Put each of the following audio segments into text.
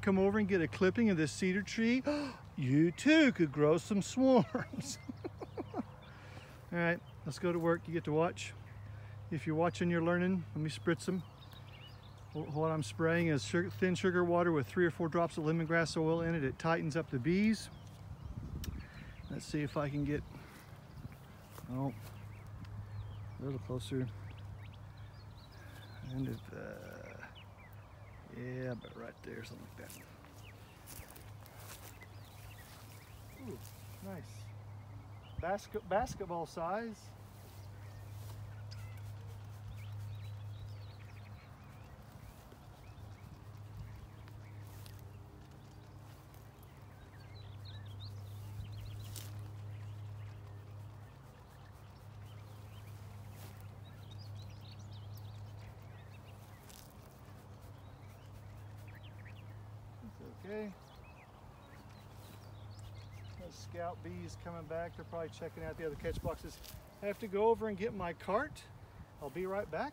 to come over and get a clipping of this cedar tree, you too could grow some swarms. All right, let's go to work. You get to watch. If you're watching, you're learning. Let me spritz them. What I'm spraying is thin sugar water with 3 or 4 drops of lemongrass oil in it. It tightens up the bees. Let's see if I can get, oh, a little closer. And if, yeah, but right there, something like that. Ooh, nice. Basketball size. Okay, those scout bees coming back. They're probably checking out the other catch boxes. I have to go over and get my cart. I'll be right back.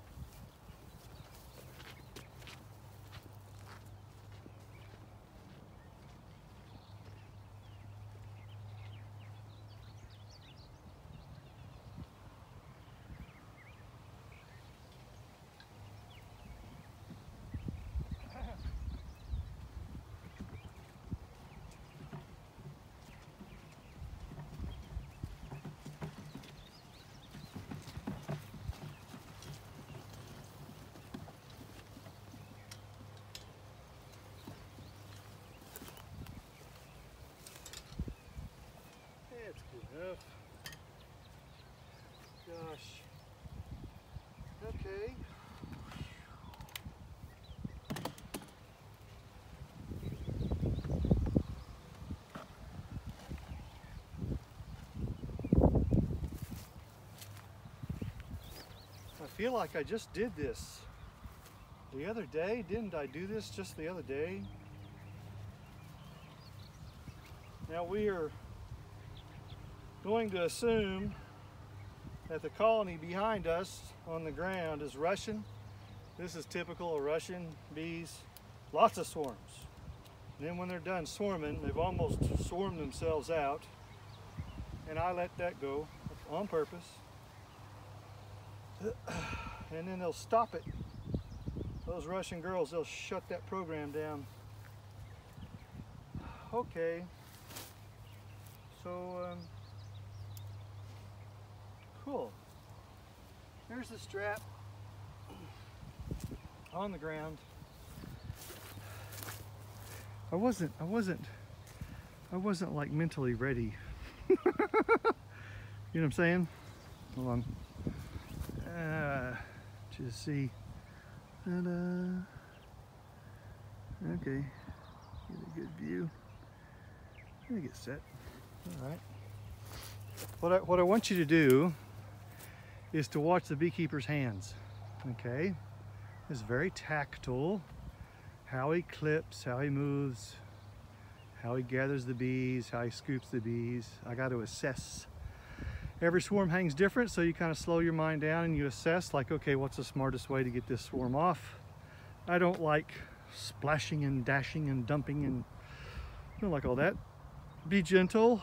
Gosh. Okay. I feel like I just did this the other day. Didn't I do this just the other day? Now we are going to assume that the colony behind us on the ground is Russian. This is typical of Russian bees. Lots of swarms. And then when they're done swarming, they've almost swarmed themselves out. And I let that go on purpose. And then they'll stop it. Those Russian girls, they'll shut that program down. Okay. So, cool. Here's the strap on the ground. I wasn't like mentally ready. You know what I'm saying? Hold on. Just see. Okay. Get a good view. Let me get set. All right. What I want you to do is to watch the beekeeper's hands, okay? It's very tactile, how he clips, how he moves, how he gathers the bees, how he scoops the bees. I got to assess. Every swarm hangs different, so you kind of slow your mind down and you assess, like, okay, what's the smartest way to get this swarm off? I don't like splashing and dashing and dumping, and I don't like all that. Be gentle.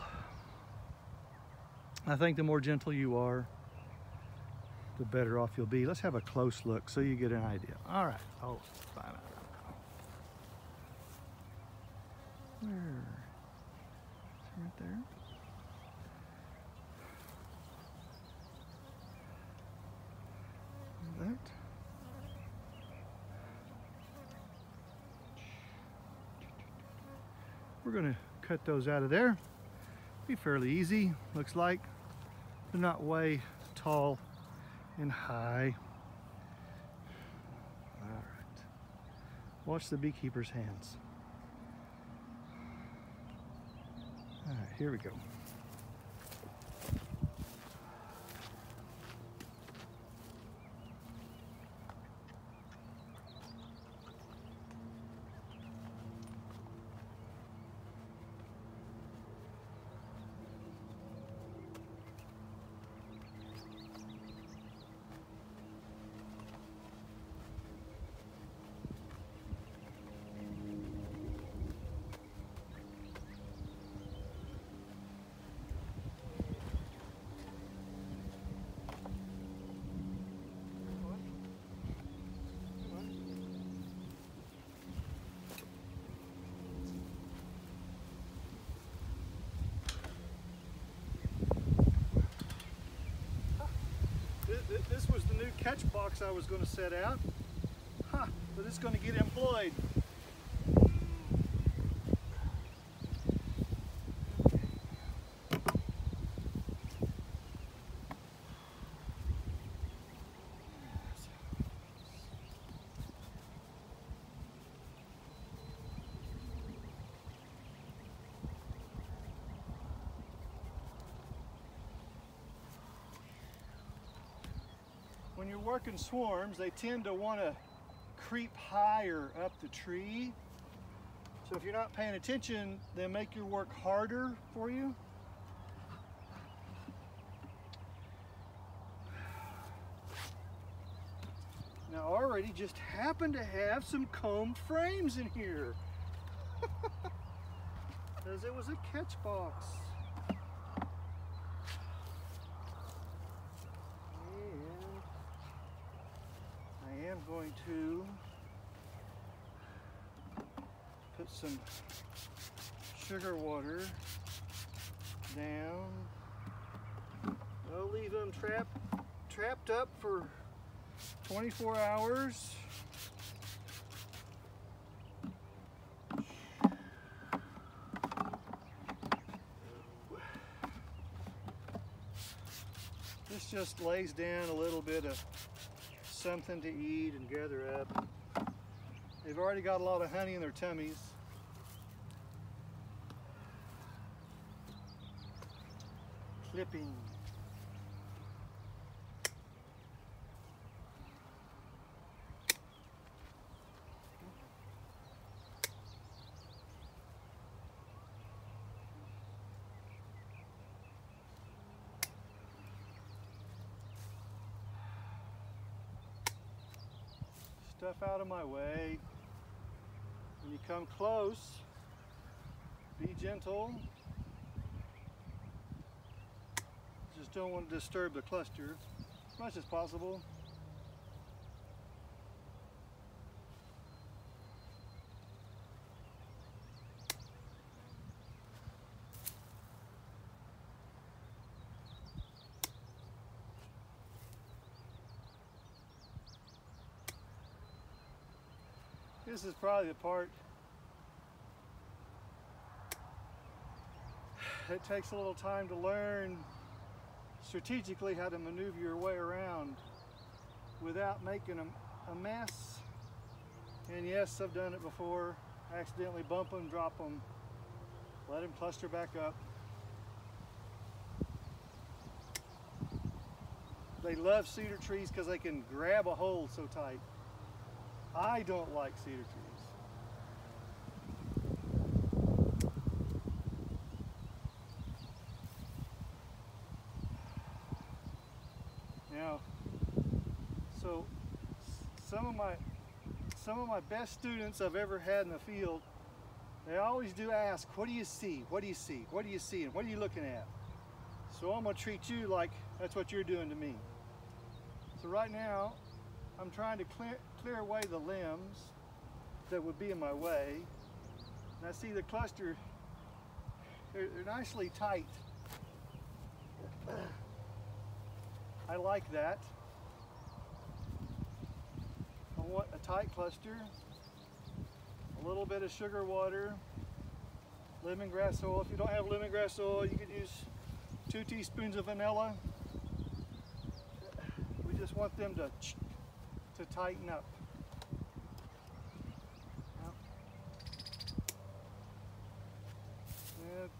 I think the more gentle you are, the better off you'll be. Let's have a close look so you get an idea. All right. Oh, fine. Right there. That. We're going to cut those out of there. Be fairly easy, looks like. They're not way tall and high. All right. Watch the beekeeper's hands. All right, here we go. catch box I was going to set out, but it's going to get employed. When you're working swarms, they tend to want to creep higher up the tree. So if you're not paying attention, they make your work harder for you. Now, I already just happened to have some combed frames in here, because it was a catch box. I'm going to put some sugar water down. I'll leave them trapped up for 24 hours. This just lays down a little bit of something to eat and gather up. They've already got a lot of honey in their tummies. Clipping. Stuff out of my way. When you come close, be gentle. Just don't want to disturb the cluster as much as possible. This is probably the part that takes a little time to learn strategically how to maneuver your way around without making a mess. And yes, I've done it before. I accidentally bump them, drop them, let them cluster back up. They love cedar trees because they can grab a hold so tight. I don't like cedar trees. Now, so some of my best students I've ever had in the field, they always do ask, "What do you see? What do you see? What do you see? And what are you looking at?" So I'm gonna treat you like that's what you're doing to me. So right now, I'm trying to clear away the limbs that would be in my way. And I see the cluster, they're nicely tight. I like that. I want a tight cluster, a little bit of sugar water, lemongrass oil. If you don't have lemongrass oil, you could use 2 teaspoons of vanilla. We just want them to tighten up.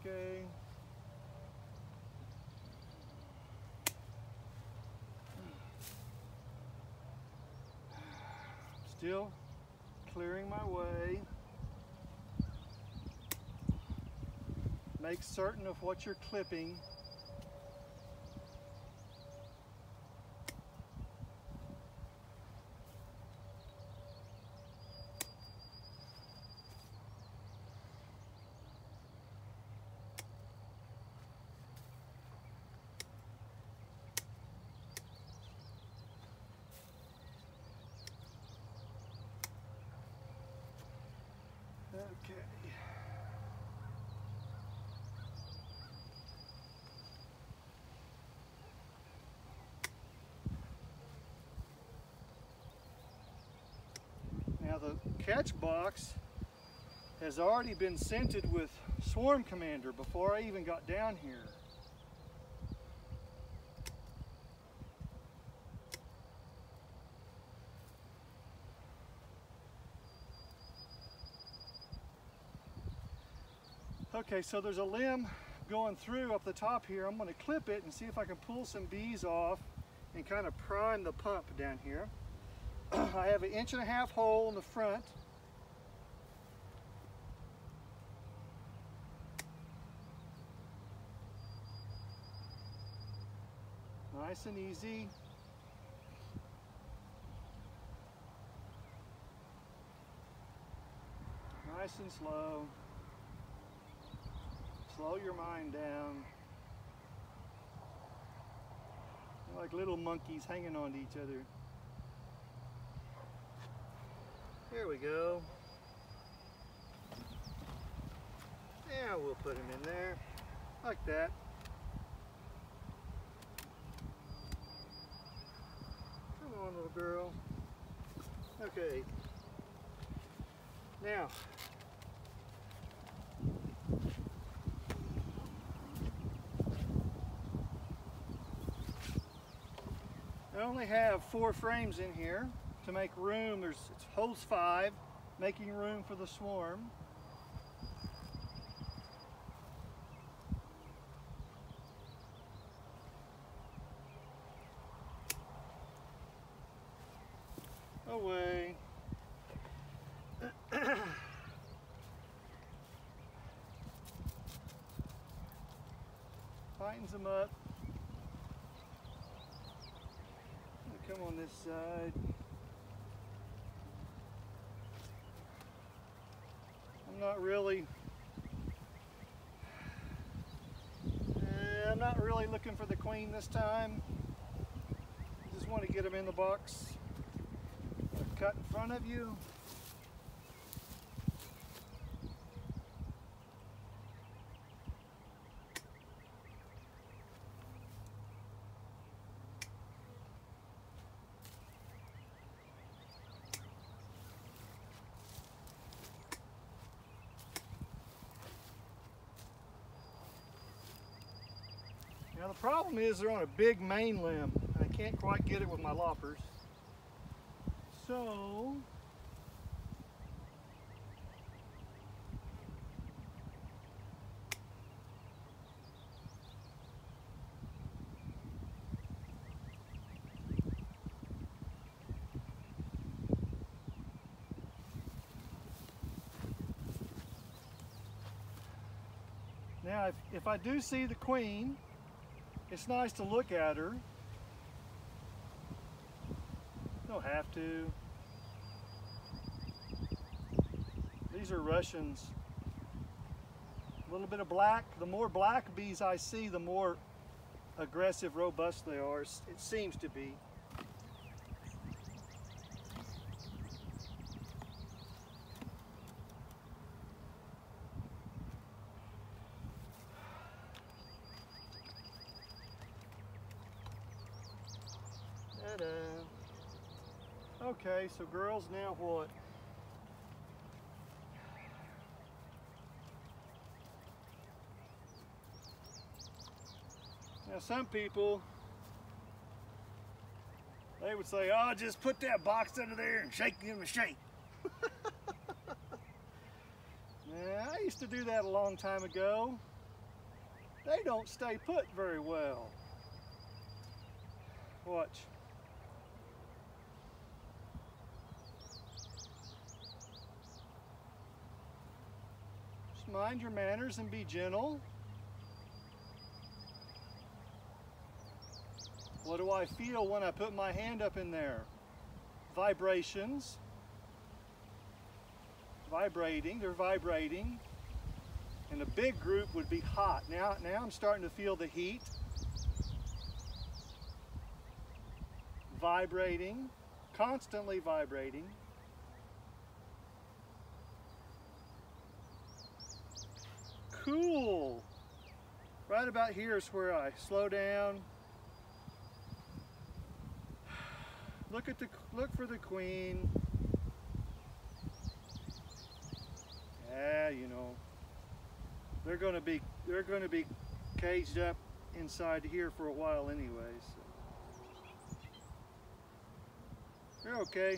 Okay. Still clearing my way. Make certain of what you're clipping. Okay. the catch box has already been scented with Swarm Commander before I even got down here. Okay, so there's a limb going through up the top here. I'm going to clip it and see if I can pull some bees off and kind of prime the pump down here. I have an 1.5-inch hole in the front. Nice and easy. Nice and slow. Slow your mind down. They're like little monkeys hanging on to each other. Here we go. Yeah, we'll put them in there like that. Come on, little girl. Okay. Now, I only have 4 frames in here to make room. It holds 5, making room for the swarm. Away. Tightens them up. Come on this side. I'm not really looking for the queen this time. I just want to get them in the box. Cut in front of you. Now the problem is they're on a big main limb. I can't quite get it with my loppers. So now if I do see the queen, it's nice to look at her. Don't have to. These are Russians. A little bit of black. The more black bees I see, the more aggressive, robust they are. It seems to be. Okay, so girls, now what? Now some people, they would say, oh, just put that box under there and give them a shake. Now, I used to do that a long time ago. They don't stay put very well. Watch. Mind your manners and be gentle. What do I feel when I put my hand up in there? Vibrations. Vibrating, they're vibrating. And a big group would be hot. Now I'm starting to feel the heat. Vibrating, constantly vibrating. Cool. Right about here is where I slow down. Look for the queen. you know, they're going to be caged up inside here for a while anyway. So. They're okay.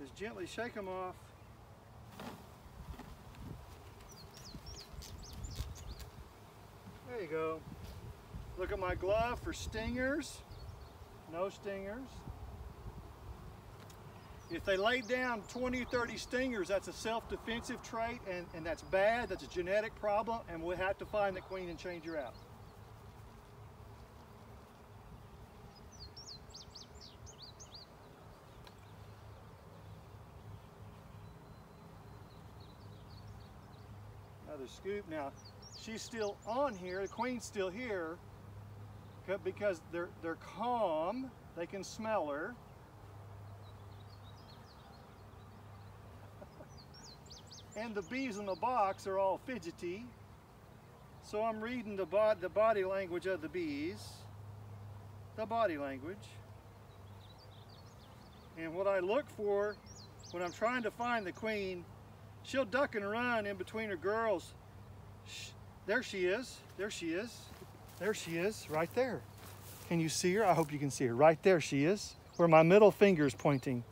Just gently shake them off. There you go. Look at my glove for stingers. No stingers. If they lay down 20 or 30 stingers, that's a self-defensive trait, and that's bad. That's a genetic problem, and we'll have to find the queen and change her out. Another scoop. Now, she's still on here. The queen's still here because they're calm. They can smell her. And the bees in the box are all fidgety. So I'm reading the body language of the bees. The body language. And what I look for when I'm trying to find the queen, she'll duck and run in between her girls. There she is. There she is. There she is. Right there. Can you see her? I hope you can see her. Right there she is. Where my middle finger's pointing.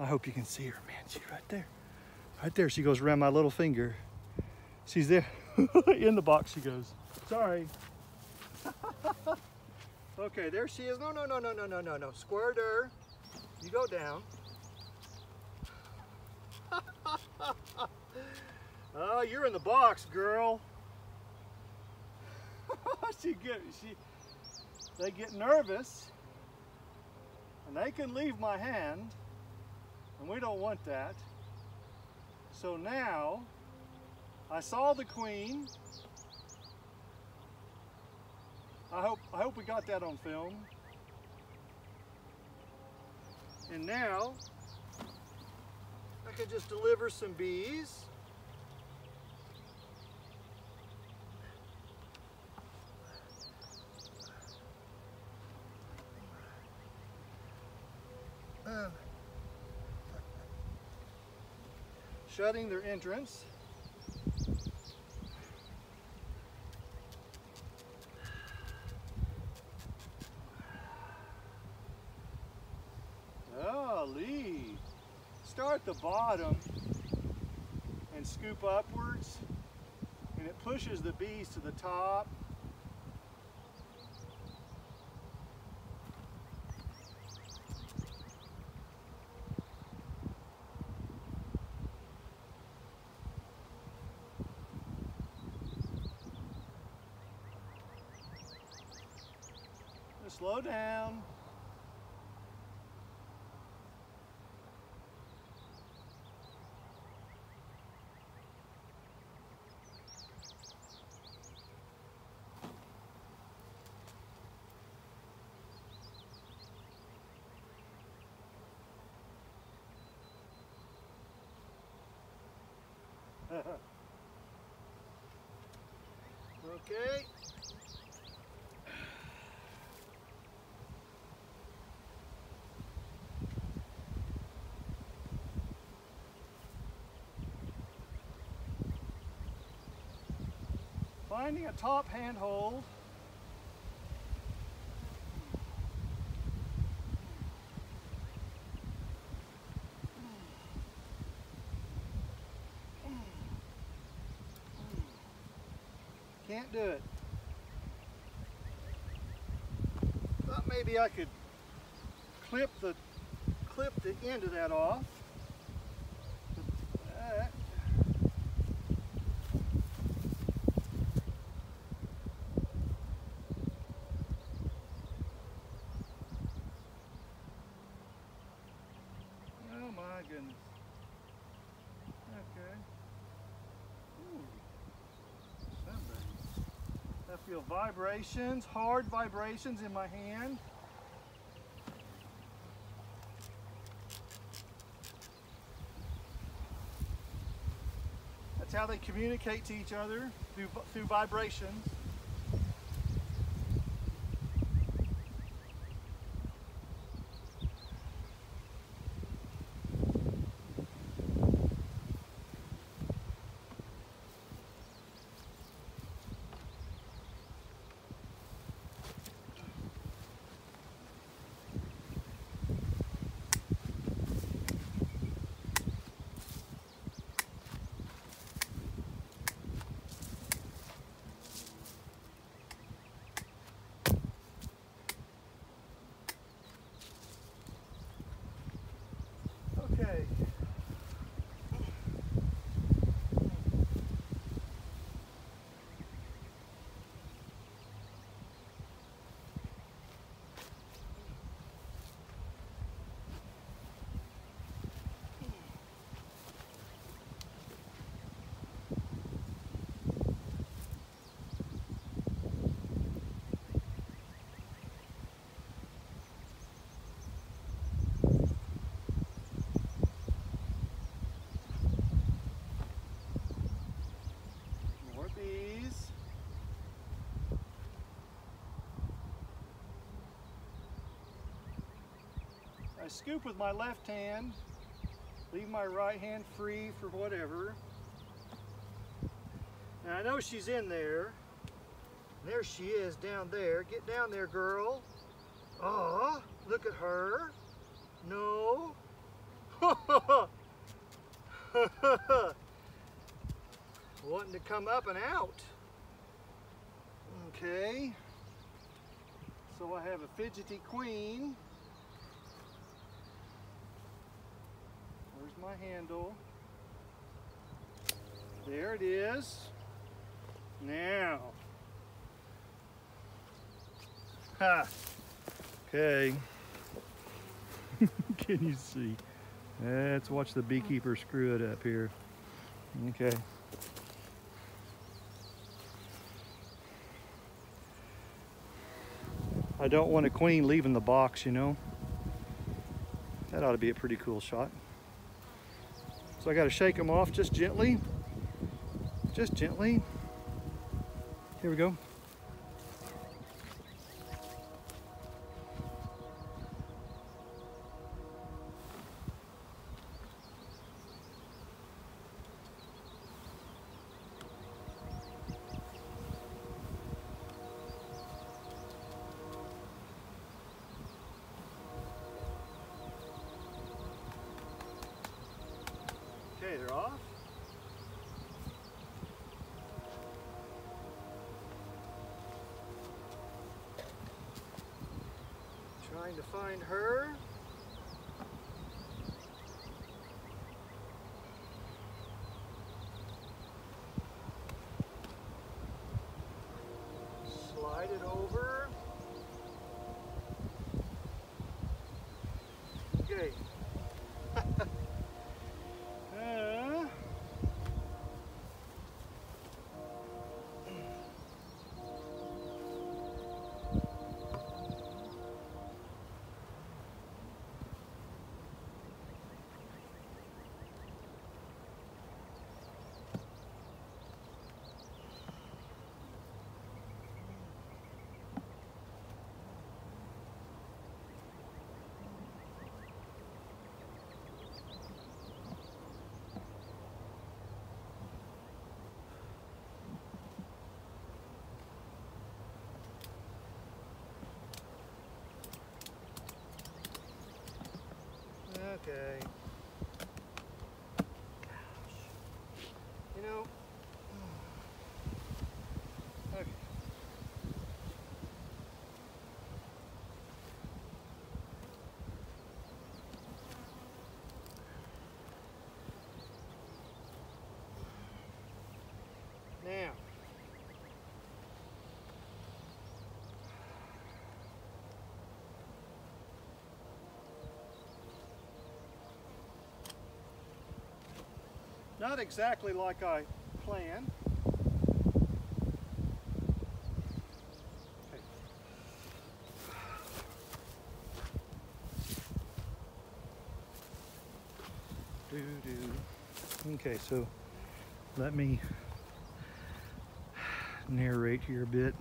I hope you can see her. Man, she's right there. Right there, she goes around my little finger. She's there. In the box she goes. Sorry. Okay, there she is. No, no, no, no, no, no, no, no. Squirt her. You go down. Oh, you're in the box, girl. They get nervous. And they can leave my hand. And we don't want that. So now, I saw the queen. I hope we got that on film. And now, I could just deliver some bees. Shutting their entrance. Oh, lead. Start at the bottom and scoop upwards, and it pushes the bees to the top. Slow down. Okay. Finding a top handhold. Can't do it. Thought maybe I could clip the end of that off. Feel vibrations, hard vibrations in my hand. That's how they communicate to each other, through vibrations. I scoop with my left hand, leave my right hand free for whatever. Now I know she's in there. There she is down there. Get down there, girl. Oh, look at her. No. Wanting to come up and out. Okay. So I have a fidgety queen. Where's my handle? There it is. Now. Ha. Okay. Can you see? Let's watch the beekeeper screw it up here. Okay. I don't want a queen leaving the box, you know. That ought to be a pretty cool shot. So I got to shake them off just gently. Just gently. Here we go. Okay, they're off. Trying to find her. Slide it over. Okay. Okay. Gosh. You know. Okay. Now. Not exactly like I planned. Okay. Okay, so let me narrate here a bit.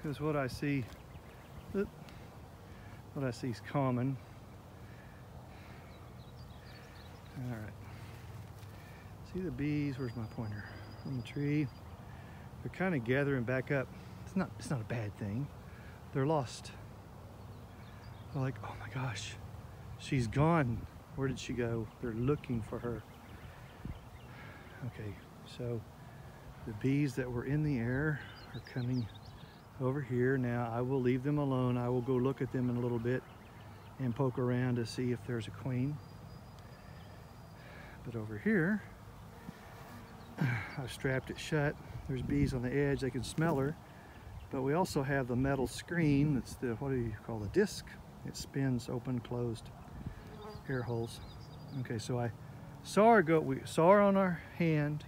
Because what I see is common. All right, see the bees, where's my pointer? On the tree. They're kind of gathering back up. It's not a bad thing. They're lost. They're like, oh my gosh, she's gone. Where did she go? They're looking for her. Okay, so the bees that were in the air are coming over here. Now I will leave them alone. I will go look at them in a little bit and poke around to see if there's a queen. But over here, I've strapped it shut. There's bees on the edge, they can smell her. But we also have the metal screen, that's the, what do you call the disc? It spins open, closed, air holes. Okay, so I saw her go, we saw her on our hand.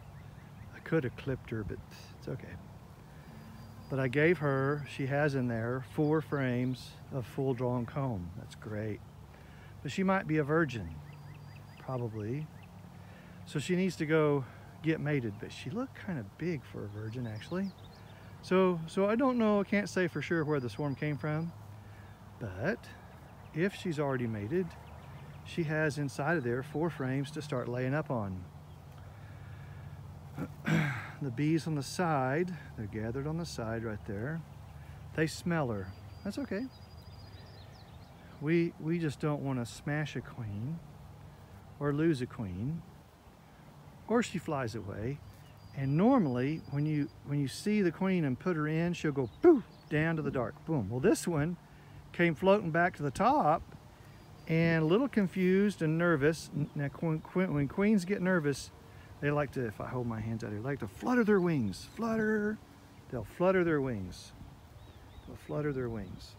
I could have clipped her, but it's okay. But I gave her, she has in there, 4 frames of full-drawn comb. That's great. But she might be a virgin, probably. So she needs to go get mated, but she looked kind of big for a virgin actually. So I don't know, I can't say for sure where the swarm came from. But if she's already mated, she has inside of there 4 frames to start laying up on. The bees on the side, they're gathered on the side right there. They smell her. That's okay. We just don't want to smash a queen or lose a queen, or she flies away. And normally when you see the queen and put her in, she'll go poof down to the dark. Boom. Well, this one came floating back to the top and a little confused and nervous. Now when queens get nervous, they like to, if I hold my hands out here, like to flutter their wings. Flutter. They'll flutter their wings. They'll flutter their wings.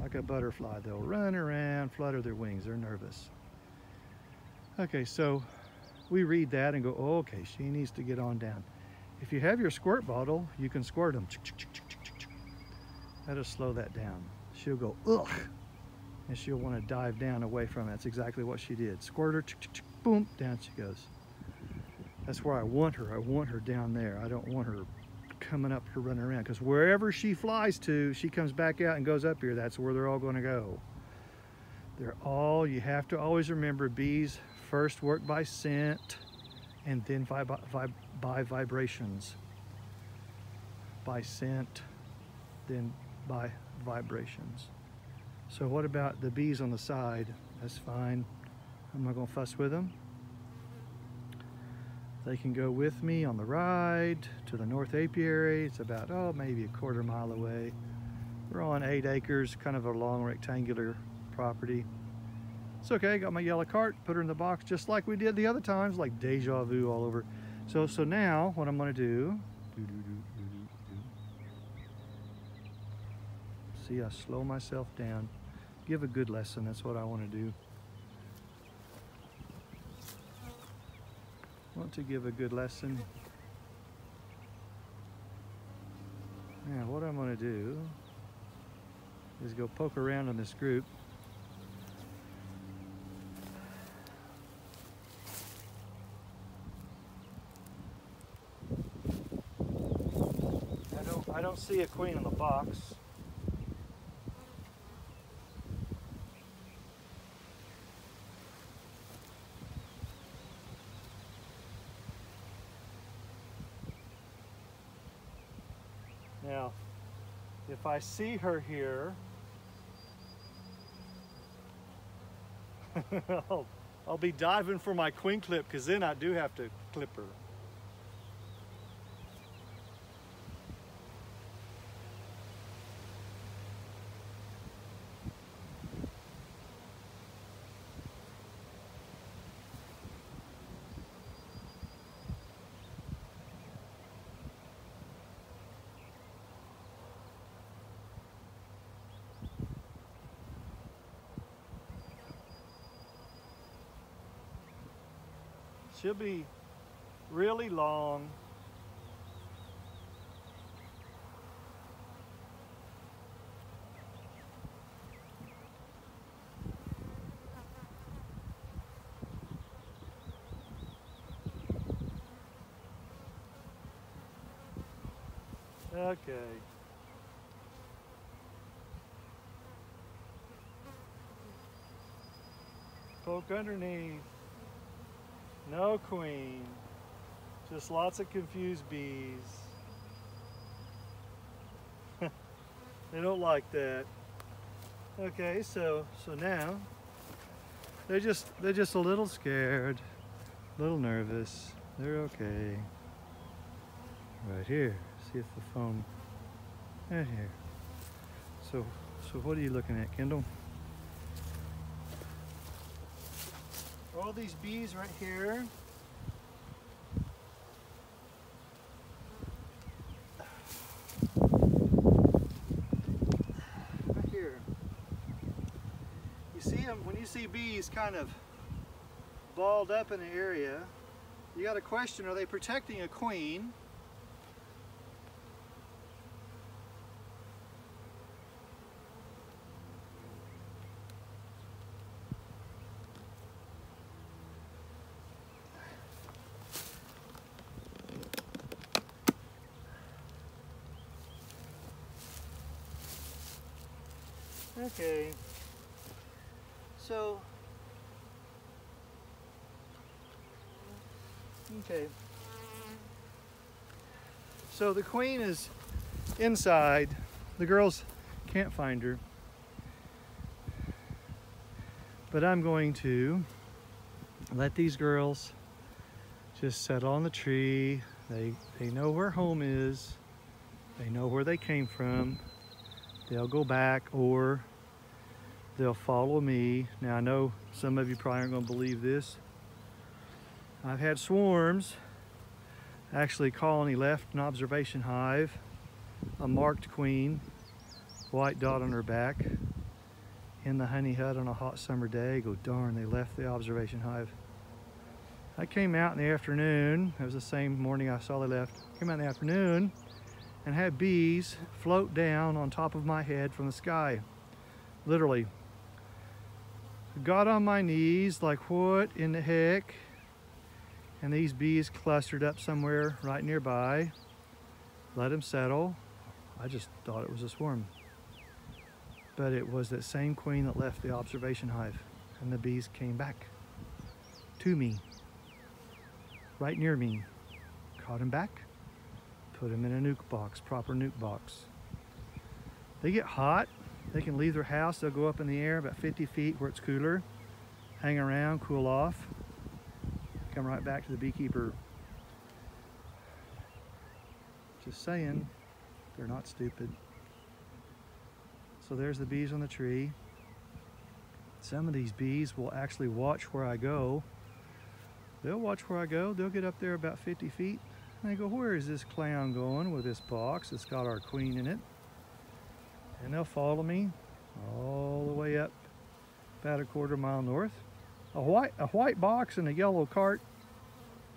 Like a butterfly, they'll run around, flutter their wings. They're nervous. Okay, so we read that and go, oh, okay, she needs to get on down. If you have your squirt bottle, you can squirt them. That'll slow that down. She'll go, ugh, and she'll want to dive down away from it. That's exactly what she did. Squirt her, boom, down she goes. That's where I want her. I want her down there. I don't want her coming up to running around, because wherever she flies to, she comes back out and goes up here. That's where they're all going to go. They're all, you have to always remember, bees first work by scent and then by vibrations. By scent, then by vibrations. So what about the bees on the side? That's fine. I'm not going to fuss with them. They can go with me on the ride to the North Apiary. It's about, oh, maybe a quarter mile away. We're on 8 acres, kind of a long rectangular property. It's okay, got my yellow cart, put her in the box just like we did the other times, like deja vu all over. So now what I'm gonna do, see, I slow myself down, give a good lesson, that's what I wanna do. Want to give a good lesson. Now what I'm going to do is go poke around on this group. I don't see a queen in the box. Now, if I see her here, I'll be diving for my queen clip, because then I do have to clip her. She'll be really long. Okay. Poke underneath. No queen, just lots of confused bees. They don't like that. Okay, so now they're just a little scared, a little nervous. They're okay. Right here, see if the phone. Right here. So what are you looking at, Kendall? All these bees right here. Right here. You see them, when you see bees kind of balled up in an area, you got a question, are they protecting a queen? Okay, so, okay. So the queen is inside. The girls can't find her. But I'm going to let these girls just settle on the tree. They know where home is. They know where they came from. They'll go back or they'll follow me. Now I know some of you probably aren't going to believe this. I've had swarms actually colony left an observation hive, a marked queen, white dot on her back, in the honey hut on a hot summer day. Go darn, they left the observation hive. I came out in the afternoon. It was the same morning I saw they left. Came out in the afternoon and had bees float down on top of my head from the sky, literally. Got on my knees like, what in the heck? And these bees clustered up somewhere right nearby. Let them settle. I just thought it was a swarm. But it was that same queen that left the observation hive, and the bees came back to me, right near me. Caught him back, put him in a nuke box, proper nuke box. They get hot, they can leave their house, they'll go up in the air about 50 feet where it's cooler, hang around, cool off, come right back to the beekeeper. Just saying, they're not stupid. So there's the bees on the tree. Some of these bees will actually watch where I go. They'll watch where I go. They'll get up there about 50 feet and they go, where is this clown going with this box? It's got our queen in it. And they'll follow me all the way up about a quarter mile north. A white box and a yellow cart.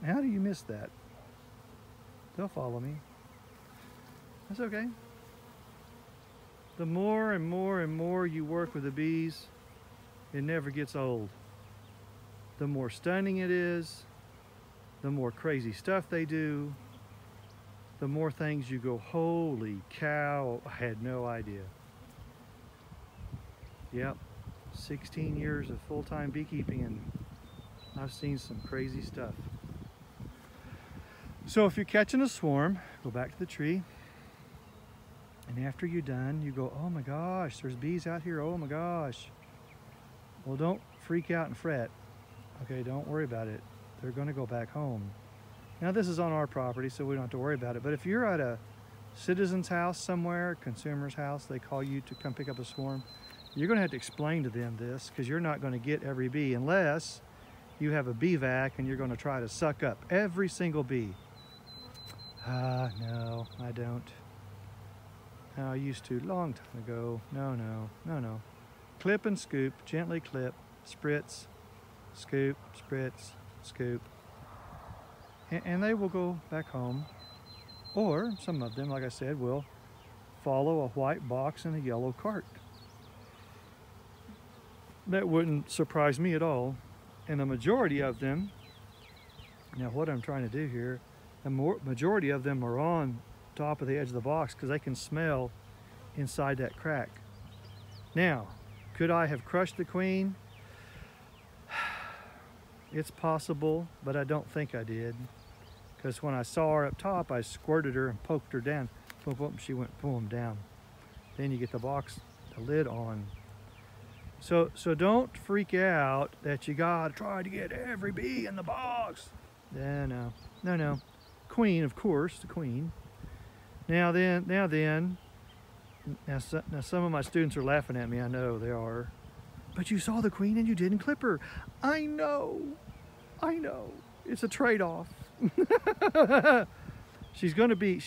How do you miss that? They'll follow me. That's okay. The more and more and more you work with the bees, it never gets old. The more stunning it is, the more crazy stuff they do, the more things you go, holy cow, I had no idea. Yep, 16 years of full-time beekeeping and I've seen some crazy stuff. So if you're catching a swarm, go back to the tree. And after you're done, you go, oh my gosh, there's bees out here, oh my gosh. Well, don't freak out and fret. Okay, don't worry about it. They're gonna go back home. Now this is on our property, so we don't have to worry about it. But if you're at a citizen's house somewhere, consumer's house, they call you to come pick up a swarm, you're gonna have to explain to them this because you're not gonna get every bee unless you have a bee vac and you're gonna try to suck up every single bee. No, I don't. I used to long time ago. No. Clip and scoop, gently clip, spritz, scoop, spritz, scoop. And they will go back home. Or some of them, like I said, will follow a white box and a yellow cart. That wouldn't surprise me at all. And the majority of them, now what I'm trying to do here, the majority of them are on top of the edge of the box because they can smell inside that crack. Now, could I have crushed the queen? It's possible, but I don't think I did because when I saw her up top, I squirted her and poked her down. Boom, boom, she went boom down. Then you get the box, the lid on. So don't freak out that you gotta try to get every bee in the box. No. Queen, of course, the queen. Now some of my students are laughing at me, I know they are. But you saw the queen and you didn't clip her. I know, it's a trade-off. She's gonna be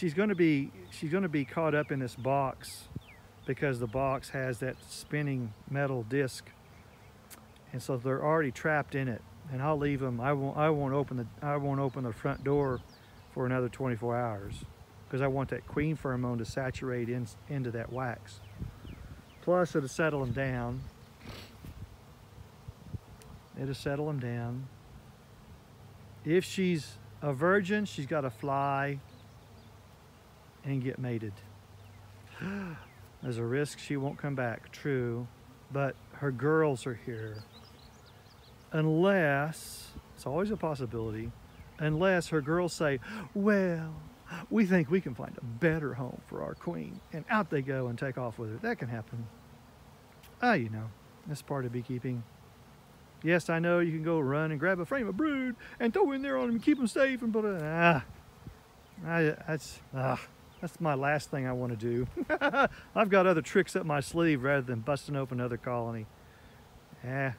caught up in this box because the box has that spinning metal disc. And so they're already trapped in it. And I'll leave them, I won't open the front door for another 24 hours. Because I want that queen pheromone to saturate into that wax. Plus, it'll settle them down. It'll settle them down. If she's a virgin, she's got to fly and get mated. There's a risk she won't come back, true, but her girls are here. Unless, it's always a possibility, unless her girls say, well, we think we can find a better home for our queen, and out they go and take off with her. That can happen. Ah, you know, that's part of beekeeping. Yes, I know you can go run and grab a frame of brood and throw in there on them and keep them safe and put it. That's my last thing I want to do. I've got other tricks up my sleeve rather than busting open another colony. I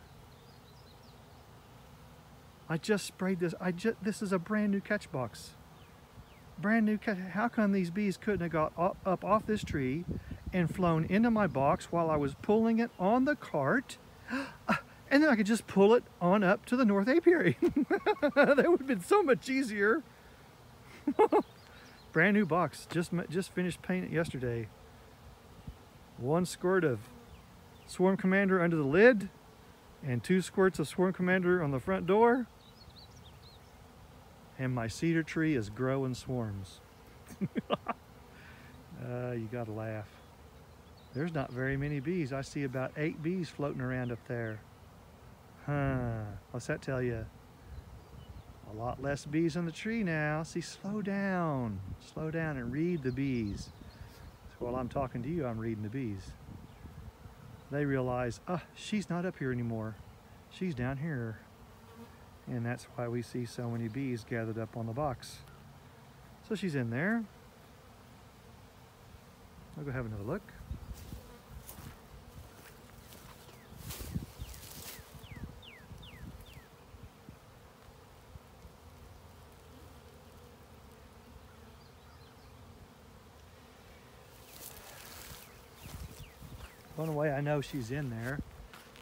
just sprayed this. This is a brand new catch box. Brand new catch. How come these bees couldn't have got up off this tree and flown into my box while I was pulling it on the cart? And then I could just pull it on up to the North Apiary. That would have been so much easier. Brand new box. Just finished painting it yesterday. One squirt of Swarm Commander under the lid and 2 squirts of Swarm Commander on the front door. And my cedar tree is growing swarms. You gotta laugh. There's not very many bees. I see about 8 bees floating around up there. What's that tell you? A lot less bees on the tree now. See, slow down and read the bees. So while I'm talking to you, I'm reading the bees. They realize, she's not up here anymore. She's down here. And that's why we see so many bees gathered up on the box. So she's in there. I'll go have another look. One way I know she's in there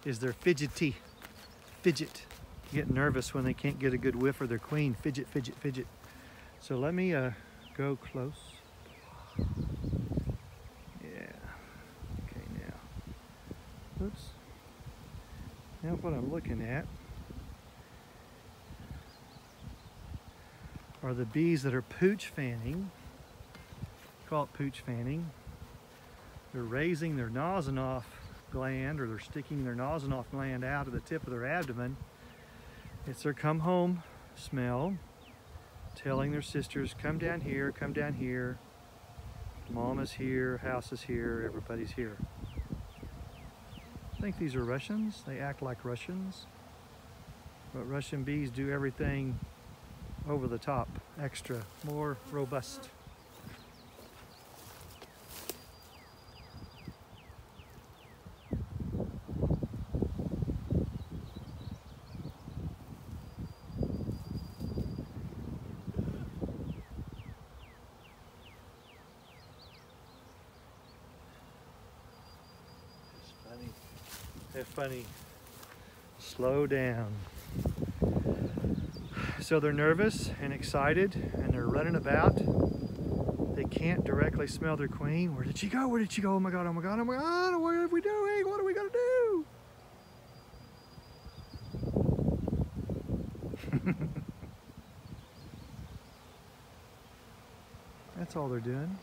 is they're fidgety. Fidget. Get nervous when they can't get a good whiff of their queen. Fidget, fidget, fidget. So let me go close. Yeah. Okay, now. Oops. Now what I'm looking at are the bees that are pooch fanning. Call it pooch fanning. They're raising their Nosanoff gland, or they're sticking their Nosanoff gland out of the tip of their abdomen. It's their come home smell, telling their sisters, come down here, mom is here, house is here, everybody's here. I think these are Russians. They act like Russians, but Russian bees do everything over the top, extra, more robust. Funny. Slow down. So they're nervous and excited and they're running about. They can't directly smell their queen. Where did she go? Where did she go? Oh my god, oh my god, oh my god, what are we doing? What are we gonna do? That's all they're doing.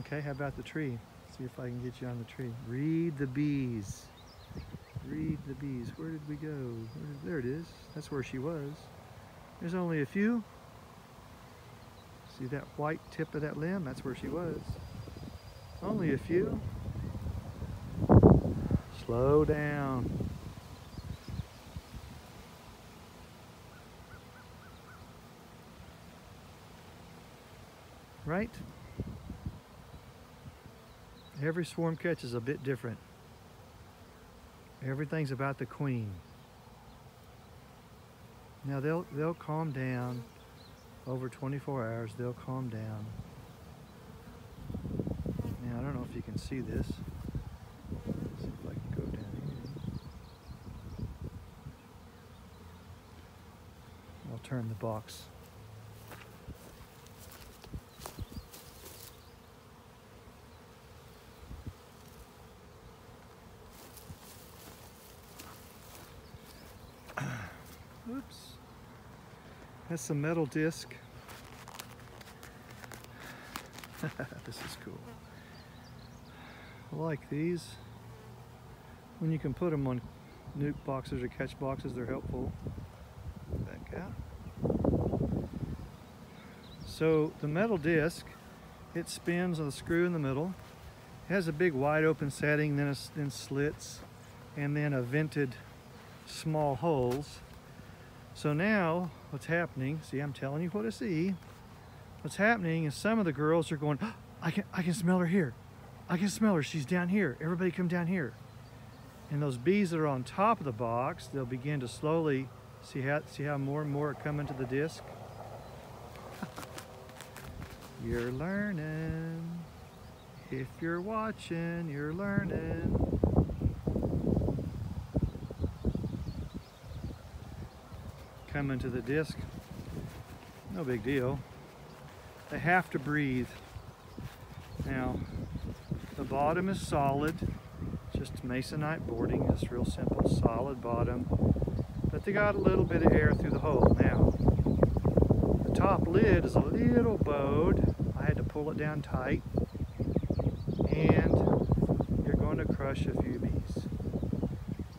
Okay, how about the tree? See if I can get you on the tree. Read the bees. Read the bees. Where did we go? There it is. That's where she was. There's only a few. See that white tip of that limb? That's where she was. Only a few. Slow down. Right? Every swarm catch is a bit different. Everything's about the queen. Now they'll calm down over 24 hours. They'll calm down. Now I don't know if you can see this. Let's see if I can go down here. I'll turn the box. That's a metal disc. This is cool. I like these. When you can put them on nuke boxes or catch boxes, they're helpful. Back out. So the metal disc, it spins on the screw in the middle. It has a big wide open setting, then slits, and then a vented small holes. So now what's happening, see, I'm telling you what I see. What's happening is some of the girls are going, oh, I can smell her here. I can smell her, she's down here. Everybody come down here. And those bees that are on top of the box, they'll begin to slowly see how more and more are coming to the disc. You're learning. If you're watching, you're learning. Coming to the disc, no big deal. They have to breathe. Now, the bottom is solid, just masonite boarding, it's real simple, solid bottom, but they got a little bit of air through the hole. Now, the top lid is a little bowed. I had to pull it down tight, and you're going to crush a few bees.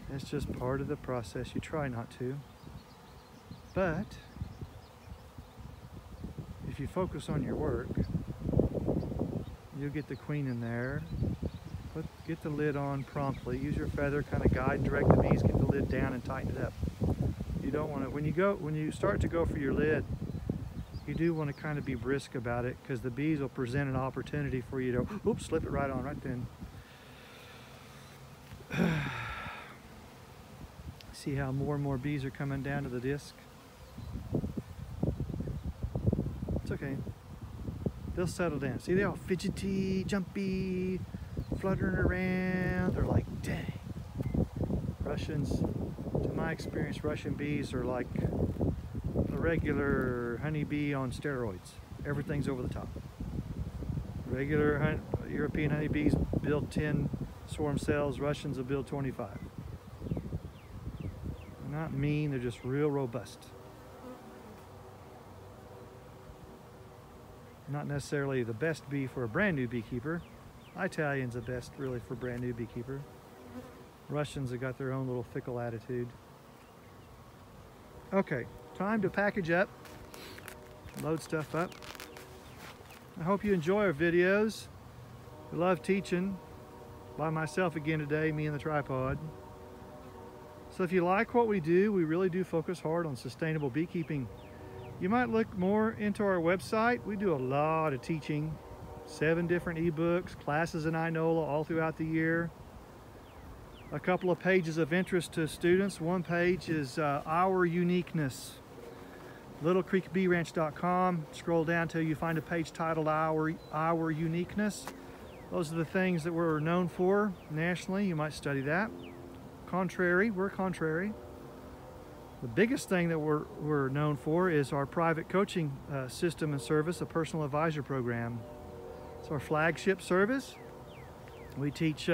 That's just part of the process. You try not to. But if you focus on your work, you'll get the queen in there. Get the lid on promptly. Use your feather, kind of guide, direct the bees, get the lid down and tighten it up. You don't want to, when you start to go for your lid, you do want to kind of be brisk about it, because the bees will present an opportunity for you to, oops, slip it right on right then. See how more and more bees are coming down to the disc? It's okay. They'll settle down. See, they're all fidgety, jumpy, fluttering around. They're like, dang. Russians, to my experience, Russian bees are like a regular honeybee on steroids. Everything's over the top. Regular European honeybees build 10 swarm cells. Russians will build 25. They're not mean, they're just real robust. Not necessarily the best bee for a brand new beekeeper. Italian's the best really for a brand new beekeeper. Russians have got their own little fickle attitude. Okay, time to package up, load stuff up. I hope you enjoy our videos. I love teaching by myself again today, me and the tripod. So if you like what we do, we really do focus hard on sustainable beekeeping. You might look more into our website. We do a lot of teaching, 7 different ebooks, classes in Inola all throughout the year. A couple of pages of interest to students. One page is Our Uniqueness, littlecreekbeeranch.com. Scroll down till you find a page titled Our Uniqueness. Those are the things that we're known for nationally. You might study that. Contrary, we're contrary. The biggest thing that we're known for is our private coaching system and service, a Personal Advisor Program. It's our flagship service. We teach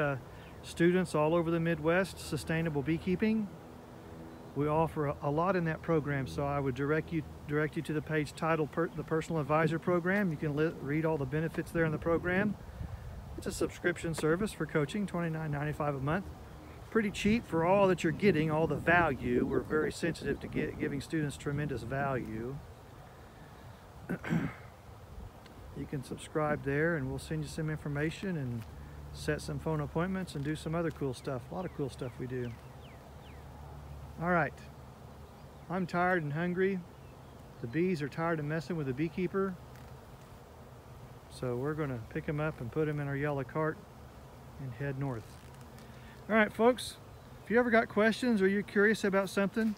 students all over the Midwest sustainable beekeeping. We offer a lot in that program, so I would direct you to the page titled The Personal Advisor Program. You can read all the benefits there in the program. It's a subscription service for coaching, $29.95 a month. Pretty cheap for all that you're getting, all the value. We're very sensitive to giving students tremendous value. You can subscribe there and we'll send you some information and set some phone appointments and do some other cool stuff. A lot of cool stuff we do. All right, I'm tired and hungry. The bees are tired of messing with the beekeeper. So we're gonna pick them up and put them in our yellow cart and head north. All right, folks, if you ever got questions or you're curious about something,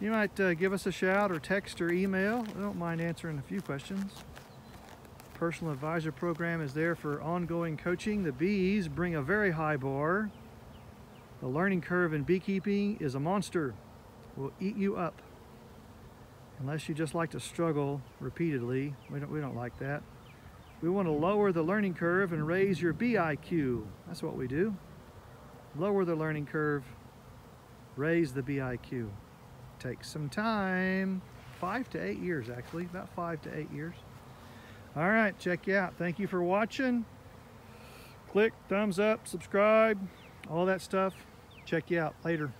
you might give us a shout or text or email. I don't mind answering a few questions. Personal Advisor Program is there for ongoing coaching. The bees bring a very high bar. The learning curve in beekeeping is a monster. It will eat you up. Unless you just like to struggle repeatedly. We don't like that. We want to lower the learning curve and raise your bee IQ. That's what we do. Lower the learning curve, raise the BIQ. Takes some time, 5 to 8 years actually, about 5 to 8 years. All right, check you out. Thank you for watching. click, thumbs up, subscribe, all that stuff. Check you out later.